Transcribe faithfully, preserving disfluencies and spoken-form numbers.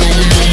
Like me.